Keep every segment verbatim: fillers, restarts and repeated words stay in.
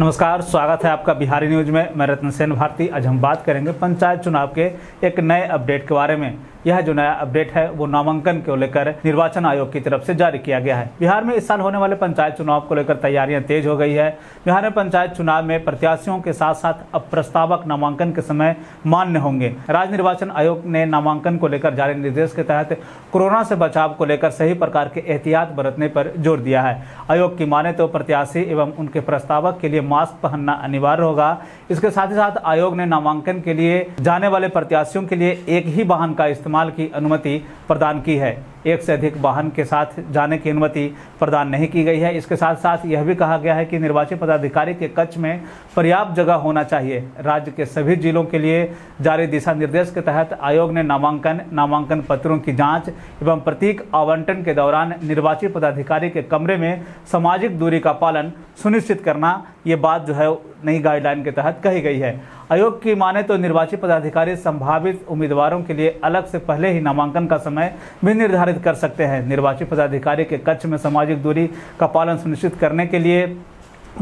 नमस्कार, स्वागत है आपका बिहारी न्यूज़ में। मैं रत्नसेन भारती। आज हम बात करेंगे पंचायत चुनाव के एक नए अपडेट के बारे में। यह जो नया अपडेट है वो नामांकन को लेकर निर्वाचन आयोग की तरफ से जारी किया गया है। बिहार में इस साल होने वाले पंचायत चुनाव को लेकर तैयारियां तेज हो गई है। बिहार में पंचायत चुनाव में प्रत्याशियों के साथ साथ अब प्रस्तावक नामांकन के समय मान्य होंगे। राज्य निर्वाचन आयोग ने नामांकन को लेकर जारी निर्देश के तहत कोरोना से बचाव को लेकर सही प्रकार के एहतियात बरतने पर जोर दिया है। आयोग की माने तो प्रत्याशी एवं उनके प्रस्तावक के लिए मास्क पहनना अनिवार्य होगा। इसके साथ ही साथ आयोग ने नामांकन के लिए जाने वाले प्रत्याशियों के लिए एक ही वाहन का इस्तेमाल की अनुमति प्रदान की है। एक से अधिक वाहन के साथ जाने की अनुमति प्रदान नहीं की गई है। इसके साथ साथ यह भी कहा गया है कि निर्वाचन पदाधिकारी के कक्ष में पर्याप्त जगह होना चाहिए। राज्य के सभी जिलों के लिए जारी दिशा निर्देश के तहत आयोग ने नामांकन नामांकन पत्रों की जांच एवं प्रतीक आवंटन के दौरान निर्वाचन पदाधिकारी के कमरे में सामाजिक दूरी का पालन सुनिश्चित करना, ये बात जो है नई गाइडलाइन के तहत कही गई है। आयोग की माने तो निर्वाचन पदाधिकारी संभावित उम्मीदवारों के लिए अलग से पहले ही नामांकन का समय भी निर्धारित कर सकते हैं। निर्वाचन पदाधिकारी के कक्ष में सामाजिक दूरी का पालन सुनिश्चित करने के लिए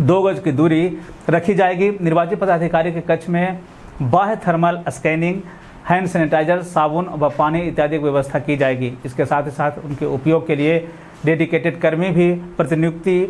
दो गज की दूरी रखी जाएगी। निर्वाचन पदाधिकारी के कक्ष में बाह्य थर्मल स्कैनिंग, हैंड सैनिटाइजर, साबुन व पानी इत्यादि की व्यवस्था की जाएगी। इसके साथ ही साथ उनके उपयोग के लिए डेडिकेटेड कर्मी भी प्रतिनियुक्ति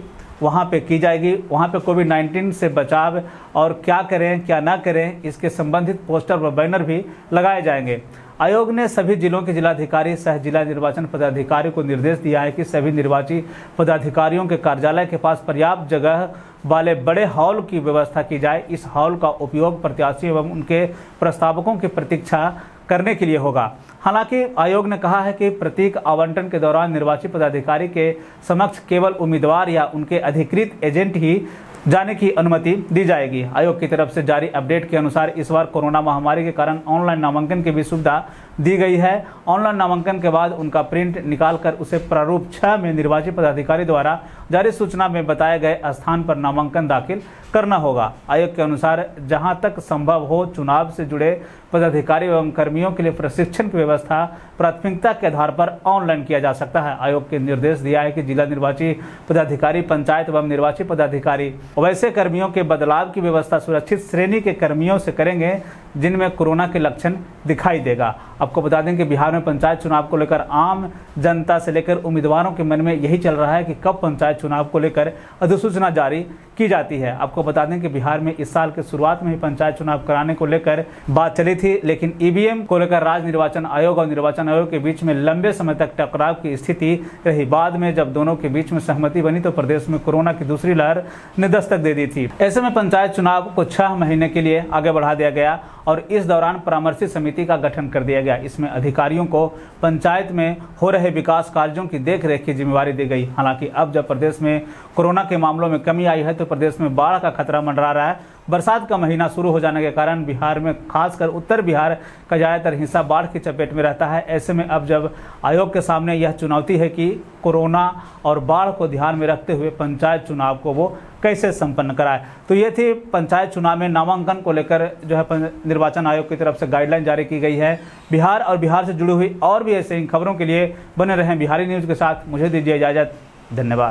वहाँ पे की जाएगी। वहाँ पे कोविड नाइन्टीन से बचाव और क्या करें क्या ना करें इसके संबंधित पोस्टर व बैनर भी लगाए जाएंगे। आयोग ने सभी जिलों के जिलाधिकारी सह जिला निर्वाचन पदाधिकारी को निर्देश दिया है कि सभी निर्वाची पदाधिकारियों के कार्यालय के पास पर्याप्त जगह वाले बड़े हॉल की व्यवस्था की जाए। इस हॉल का उपयोग प्रत्याशी एवं उनके प्रस्तावकों की प्रतीक्षा करने के लिए होगा। हालांकि आयोग ने कहा है कि प्रतीक आवंटन के दौरान निर्वाचन पदाधिकारी के समक्ष केवल उम्मीदवार या उनके अधिकृत एजेंट ही जाने की अनुमति दी जाएगी। आयोग की तरफ से जारी अपडेट के अनुसार इस बार कोरोना महामारी के कारण ऑनलाइन नामांकन की भी सुविधा दी गई है। ऑनलाइन नामांकन के बाद उनका प्रिंट निकालकर उसे प्रारूप छह में निर्वाचन पदाधिकारी द्वारा जारी सूचना में बताए गए स्थान पर नामांकन दाखिल करना होगा। आयोग के अनुसार जहां तक संभव हो चुनाव से जुड़े पदाधिकारी एवं कर्मियों के लिए प्रशिक्षण की व्यवस्था प्राथमिकता के आधार पर ऑनलाइन किया जा सकता है। आयोग के निर्देश दिया है कि जिला निर्वाची पदाधिकारी, पंचायत एवं निर्वाची पदाधिकारी वैसे कर्मियों के बदलाव की व्यवस्था सुरक्षित श्रेणी के कर्मियों से करेंगे जिनमें कोरोना के लक्षण दिखाई देगा। आपको बता दें कि बिहार में पंचायत चुनाव को लेकर आम जनता से लेकर उम्मीदवारों के मन में यही चल रहा है कि कब पंचायत चुनाव को लेकर अधिसूचना जारी की जाती है। आपको बता दें कि बिहार में इस साल के शुरुआत में ही पंचायत चुनाव कराने को लेकर बात चली थी, लेकिन ईवीएम को लेकर राज्य निर्वाचन आयोग और निर्वाचन आयोग के बीच में लंबे समय तक टकराव की स्थिति रही। बाद में जब दोनों के बीच में सहमति बनी तो प्रदेश में कोरोना की दूसरी लहर ने दस्तक दे दी थी। ऐसे में पंचायत चुनाव को छह महीने के लिए आगे बढ़ा दिया गया और इस दौरान परामर्शी समिति का गठन कर दिया गया। इसमें अधिकारियों को पंचायत में हो रहे विकास कार्यों की देखरेख की जिम्मेदारी दी गई। हालांकि अब जब प्रदेश में कोरोना के मामलों में कमी आई है तो प्रदेश में बाढ़ का खतरा मंडरा रहा है। बरसात का महीना शुरू हो जाने के कारण बिहार में खासकर उत्तर बिहार का ज़्यादातर हिस्सा बाढ़ की चपेट में रहता है। ऐसे में अब जब आयोग के सामने यह चुनौती है कि कोरोना और बाढ़ को ध्यान में रखते हुए पंचायत चुनाव को वो कैसे संपन्न कराए। तो ये थी पंचायत चुनाव में नामांकन को लेकर जो है निर्वाचन आयोग की तरफ से गाइडलाइन जारी की गई है। बिहार और बिहार से जुड़ी हुई और भी ऐसे इन खबरों के लिए बने रहें बिहारी न्यूज़ के साथ। मुझे दीजिए इजाज़त। धन्यवाद।